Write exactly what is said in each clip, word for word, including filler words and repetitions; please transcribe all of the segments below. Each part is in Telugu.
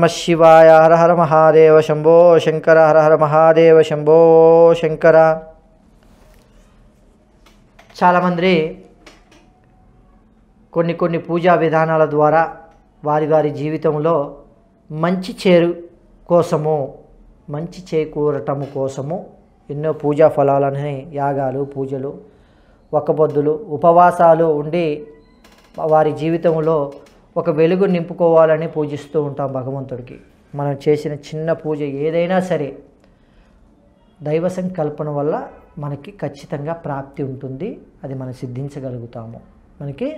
नमः शिवाय। हर हर महादेव शंभो शंकर। हर हर महादेव शंभो शंकर। చాలామంది కొన్ని కొన్ని పూజా విధానాల ద్వారా వారి వారి జీవితంలో మంచి చేరు కోసము మంచి చేకూరటము కోసము ఎన్నో పూజా ఫలాలను యాగాలు పూజలు వకబొద్దులు ఉపవాసాలు ఉండి వారి జీవితంలో ఒక వెలుగు నింపుకోవాలని పూజిస్తూ ఉంటాం భగవంతుడికి। మనం చేసిన చిన్న పూజ ఏదైనా సరే దైవ సంకల్పన వల్ల మనకి ఖచ్చితంగా ప్రాప్తి ఉంటుంది, అది మనం సిద్ధించగలుగుతాము। మనకి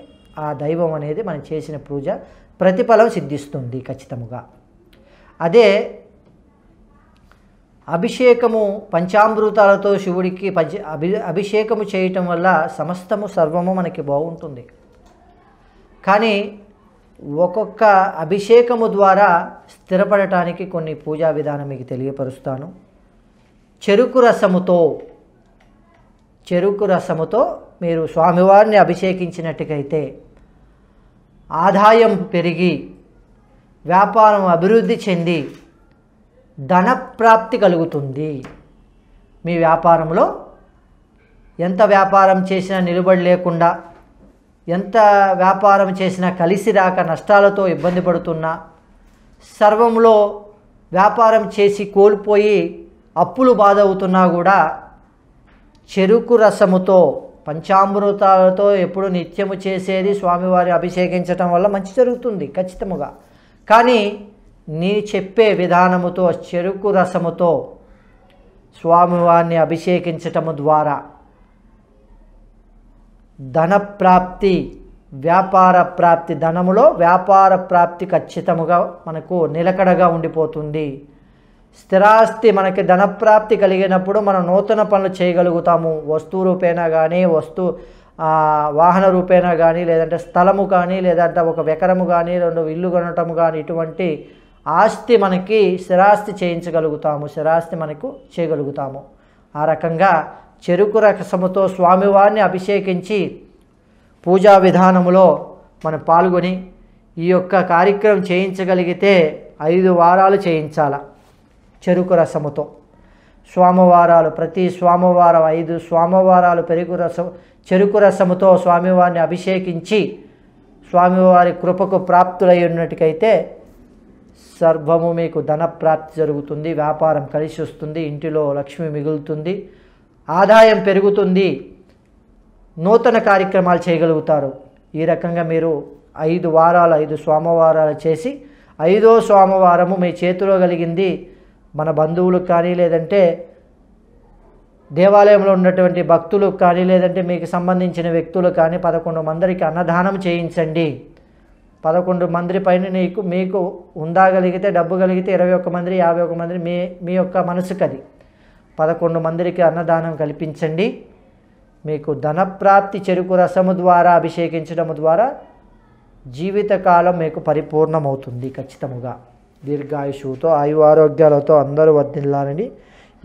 ఆ దైవం అనేది మనం చేసిన పూజ ప్రతిఫలం సిద్ధిస్తుంది ఖచ్చితంగా। అదే అభిషేకము పంచామృతాలతో శివుడికి అభి అభిషేకము చేయటం వల్ల సమస్తము సర్వము మనకి బాగుంటుంది। కానీ ఒక్కొక్క అభిషేకము ద్వారా స్థిరపడటానికి కొన్ని పూజా విధానం మీకు తెలియపరుస్తాను। చెరుకు రసముతో చెరుకు రసముతో మీరు స్వామివారిని అభిషేకించినట్టుకైతే ఆదాయం పెరిగి వ్యాపారం అభివృద్ధి చెంది ధనప్రాప్తి కలుగుతుంది। మీ వ్యాపారంలో ఎంత వ్యాపారం చేసినా నిలబడి లేకుండా, ఎంత వ్యాపారం చేసినా కలిసి రాక నష్టాలతో ఇబ్బంది పడుతున్నా, సర్వంలో వ్యాపారం చేసి కోల్పోయి అప్పులు బాధ అవుతున్నా కూడా చెరుకు రసముతో పంచామృతాలతో ఎప్పుడు నిత్యము చేసేది స్వామివారి అభిషేకించటం వల్ల మంచి జరుగుతుంది ఖచ్చితముగా। కానీ నీ చెప్పే విధానముతో చెరుకు రసముతో స్వామివారిని అభిషేకించటము ద్వారా ధనప్రాప్తి వ్యాపార ప్రాప్తి, ధనములో వ్యాపార ప్రాప్తి ఖచ్చితముగా మనకు నిలకడగా ఉండిపోతుంది। స్థిరాస్తి మనకి ధనప్రాప్తి కలిగినప్పుడు మనం నూతన పనులు చేయగలుగుతాము, వస్తువు రూపేణా కానీ వస్తు వాహన రూపేణా కానీ, లేదంటే స్థలము కానీ, లేదంటే ఒక ఎకరము కానీ రెండు ఇల్లు కొనటము కానీ, ఇటువంటి ఆస్తి మనకి స్థిరాస్తి చేయించగలుగుతాము, స్థిరాస్తి మనకు చేయగలుగుతాము। ఆ రకంగా చెరుకు రసముతో స్వామివారిని అభిషేకించి పూజా విధానములో మనం పాల్గొని ఈ యొక్క కార్యక్రమం చేయించగలిగితే ఐదు వారాలు చేయించాల చెరుకు రసముతో స్వామవారాలు, ప్రతి స్వామవారం ఐదు స్వామవారాలు పెరుగు రసం చెరుకు రసముతో స్వామివారిని అభిషేకించి స్వామివారి కృపకు ప్రాప్తులై ఉన్నట్టుకైతే సర్వము మీకు ధనప్రాప్తి జరుగుతుంది, వ్యాపారం కలిసి వస్తుంది, ఇంటిలో లక్ష్మి మిగులుతుంది, ఆదాయం పెరుగుతుంది, నూతన కార్యక్రమాలు చేయగలుగుతారు। ఈ రకంగా మీరు ఐదు వారాలు ఐదు సోమవారాలు చేసి ఐదో సోమవారము మీ చేతిలో కలిగింది మన బంధువులకు కానీ, లేదంటే దేవాలయంలో ఉన్నటువంటి భక్తులకు కానీ, లేదంటే మీకు సంబంధించిన వ్యక్తులకు కానీ పదకొండు మందికి అన్నదానం చేయించండి। పదకొండు మంది పైన నీకు మీకు ఉండాగలిగితే డబ్బు కలిగితే ఇరవై ఒక్క మంది యాభై ఒక్క మంది మీ మీ యొక్క మనసుకు అది పదకొండు మందికి అన్నదానం కల్పించండి। మీకు ధనప్రాప్తి చెరుకు రసము ద్వారా అభిషేకించడం ద్వారా జీవితకాలం మీకు పరిపూర్ణమవుతుంది ఖచ్చితముగా। దీర్ఘాయుషుతో ఆయు ఆరోగ్యాలతో అందరూ వర్ధిల్లాలని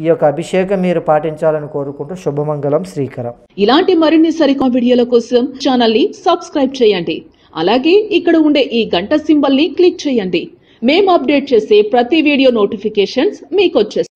ఈ యొక్క అభిషేకం మీరు పాటించాలని కోరుకుంటూ శుభమంగళం శ్రీకరం। ఇలాంటి మరిన్ని సరికొత్త వీడియోల కోసం ఛానల్ ని సబ్స్క్రైబ్ చేయండి, అలాగే ఇక్కడ ఉండే ఈ గంట సింబల్ ని క్లిక్ చేయండి। మేము అప్డేట్ చేసే ప్రతి వీడియో నోటిఫికేషన్స్ మీకు వచ్చేస్తాయి।